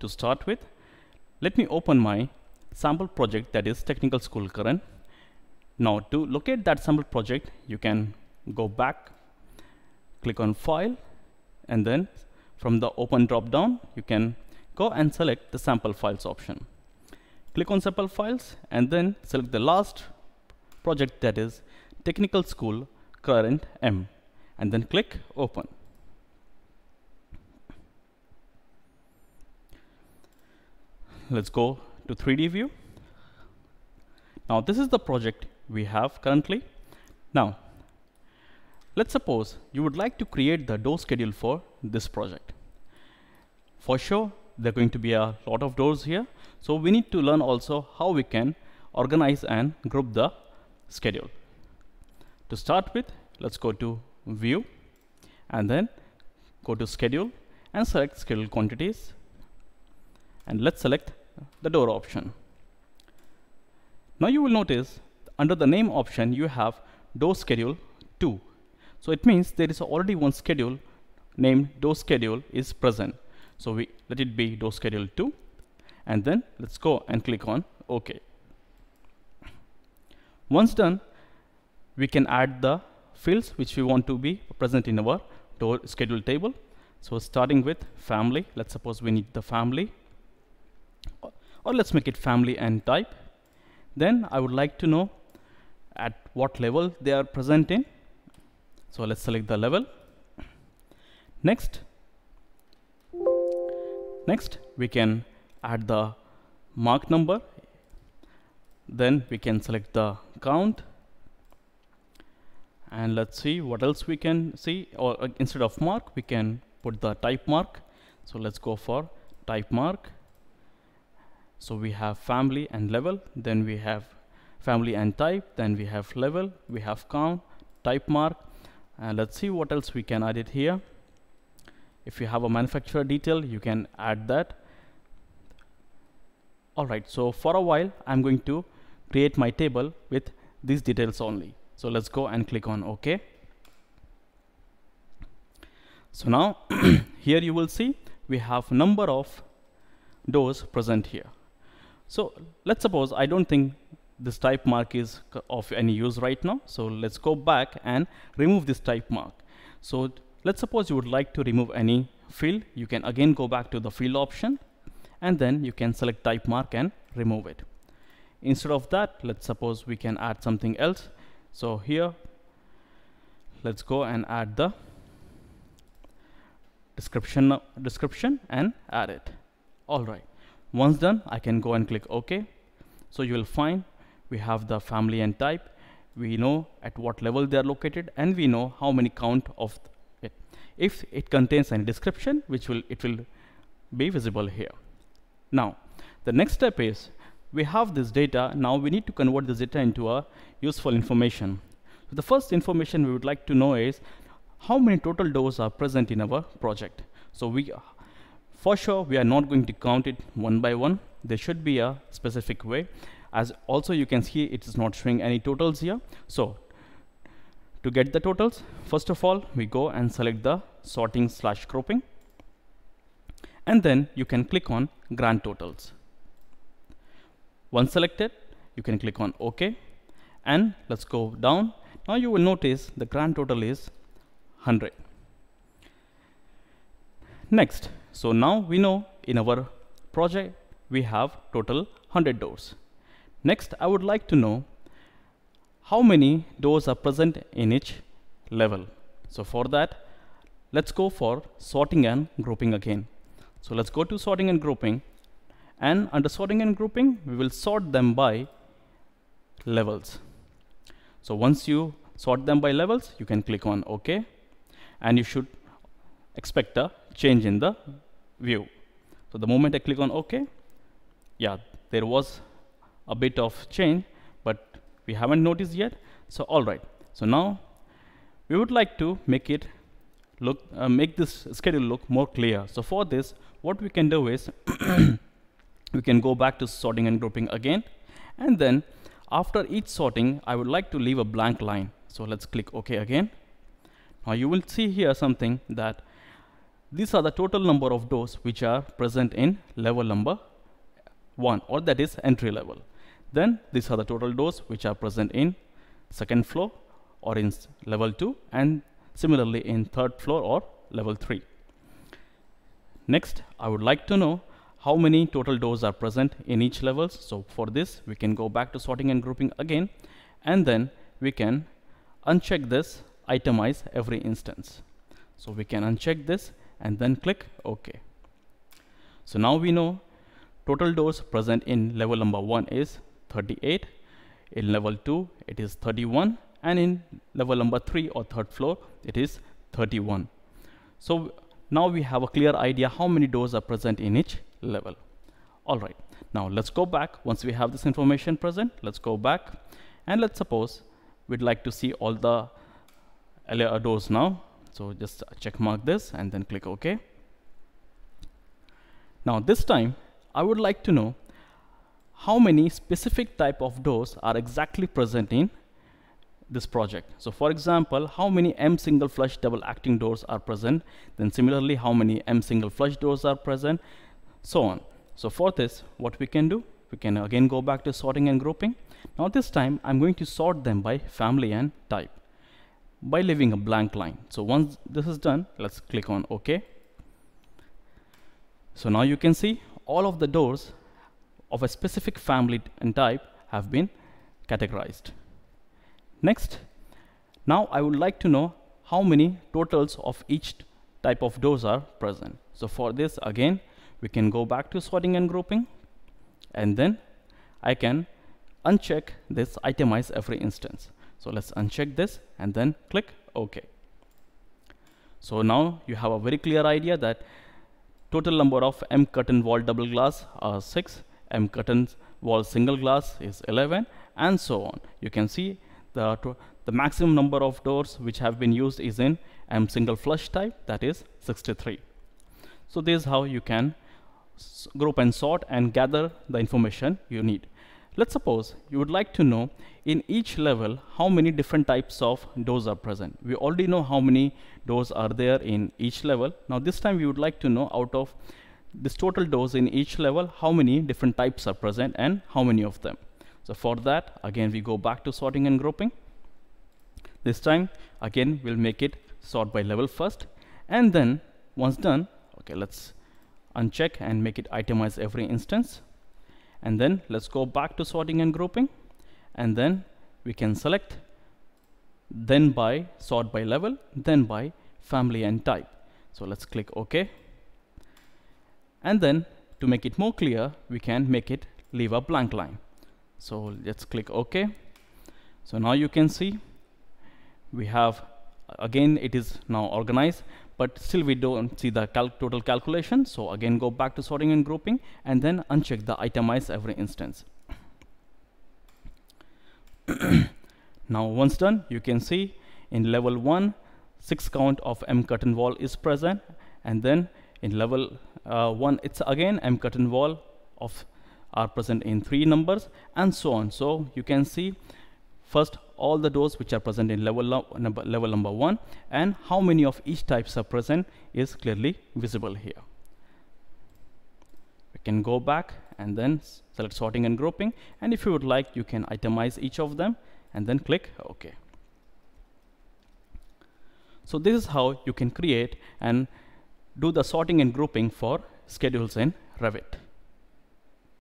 to start with, let me open my sample project, that is Technical School Current. Now to locate that sample project, you can go back, click on File, and then from the Open drop down you can go and select the Sample Files option. Click on Sample Files and then select the last project, that is Technical School Current M, and then click Open. Let's go to 3D view. Now this is the project we have currently. Now let's suppose you would like to create the door schedule for this project. For sure there are going to be a lot of doors here, so we need to learn also how we can organize and group the schedule. To start with, let's go to View and then go to Schedule and select Schedule Quantities, and let's select the door option. Now you will notice under the name option you have door schedule 2. So it means there is already one schedule named door schedule is present. So we let it be door schedule 2 and then let's go and click on OK. Once done, we can add the fields which we want to be present in our door schedule table. So starting with family, let's suppose we need the family, or let's make it family and type. Then I would like to know at what level they are present in. So let's select the level. Next we can add the mark number. Then we can select the count. And let's see what else we can see, or instead of mark we can put the type mark. So let's go for type mark. So we have family and level, then we have family and type, then we have level, we have count, type mark, and let's see what else we can add it here. If you have a manufacturer detail, you can add that. Alright, so for a while I'm going to create my table with these details only. So let's go and click on OK. So now here you will see we have number of doors present here. So let's suppose I don't think this type mark is of any use right now. So let's go back and remove this type mark. So let's suppose you would like to remove any field. You can again go back to the field option and then you can select type mark and remove it. Instead of that, let's suppose we can add something else. So here let's go and add the description and add it. Alright, once done I can go and click OK. So you will find we have the family and type, we know at what level they are located, and we know how many count of it. If it contains any description, it will be visible here. Now the next step is we have this data. Now we need to convert this data into a useful information. So the first information we would like to know is how many total doors are present in our project. So for sure we are not going to count it one by one. There should be a specific way. As also you can see it is not showing any totals here. So to get the totals, first of all we go and select the sorting / grouping, and then you can click on grand totals. Once selected you can click on OK and let's go down. Now you will notice the grand total is 100. Next, so now we know in our project we have total 100 doors. Next I would like to know how many doors are present in each level. So for that let's go for sorting and grouping again. So let's go to sorting and grouping, and under sorting and grouping we will sort them by levels. So once you sort them by levels you can click on OK and you should expect a change in the view. So the moment I click on OK, yeah, there was a bit of change, but we haven't noticed yet. So alright, so now we would like to make it look make this schedule look more clear. So for this what we can do is we can go back to sorting and grouping again, and then after each sorting I would like to leave a blank line. So let's click OK again. Now you will see here something that These are the total number of doors which are present in level number 1, or that is entry level. Then these are the total doors which are present in second floor or in level 2, and similarly in third floor or level 3. Next, I would like to know how many total doors are present in each level. So for this, we can go back to sorting and grouping again, and then we can uncheck this itemize every instance. So we can uncheck this and then click OK. So now we know total doors present in level number 1 is 38, in level 2 it is 31, and in level number 3 or third floor it is 31. So now we have a clear idea how many doors are present in each level. Alright, now let's go back. Once we have this information present, let's go back and let's suppose we'd like to see all the doors now. So just check mark this and then click OK. Now this time I would like to know how many specific type of doors are exactly present in this project. So for example, how many M single flush double acting doors are present, then similarly how many M single flush doors are present, so on. So for this, what we can do, we can again go back to sorting and grouping. Now this time I'm going to sort them by family and type by leaving a blank line. So once this is done, let's click on OK. So now you can see all of the doors of a specific family and type have been categorized. Next, now I would like to know how many totals of each type of doors are present. So for this, again we can go back to sorting and grouping, and then I can uncheck this itemize every instance. So let's uncheck this and then click OK. So now you have a very clear idea that total number of M curtain wall double glass are 6, M curtain wall single glass is 11, and so on. You can see the maximum number of doors which have been used is in M single flush type, that is 63. So this is how you can group and sort and gather the information you need. Let's suppose you would like to know in each level how many different types of doors are present. We already know how many doors are there in each level. Now this time we would like to know out of this total doors in each level how many different types are present and how many of them. So for that, again we go back to sorting and grouping. This time again we'll make it sort by level first, and then once done, okay, let's uncheck and make it itemize every instance, and then let's go back to sorting and grouping, and then we can select then by sort by level, then by family and type. So let's click OK, and then to make it more clear we can make it leave a blank line. So let's click OK. So now you can see we have, again it is now organized, but still we don't see the total calculation. So again go back to sorting and grouping and then uncheck the itemize every instance. Now once done, you can see in level 1 6 count of M curtain wall is present, and then in level 1 it's again M curtain wall of are present in 3 numbers, and so on. So you can see first all the doors which are present in level number 1 and how many of each types are present is clearly visible here. We can go back and then select sorting and grouping, and if you would like you can itemize each of them and then click OK. So this is how you can create and do the sorting and grouping for schedules in Revit.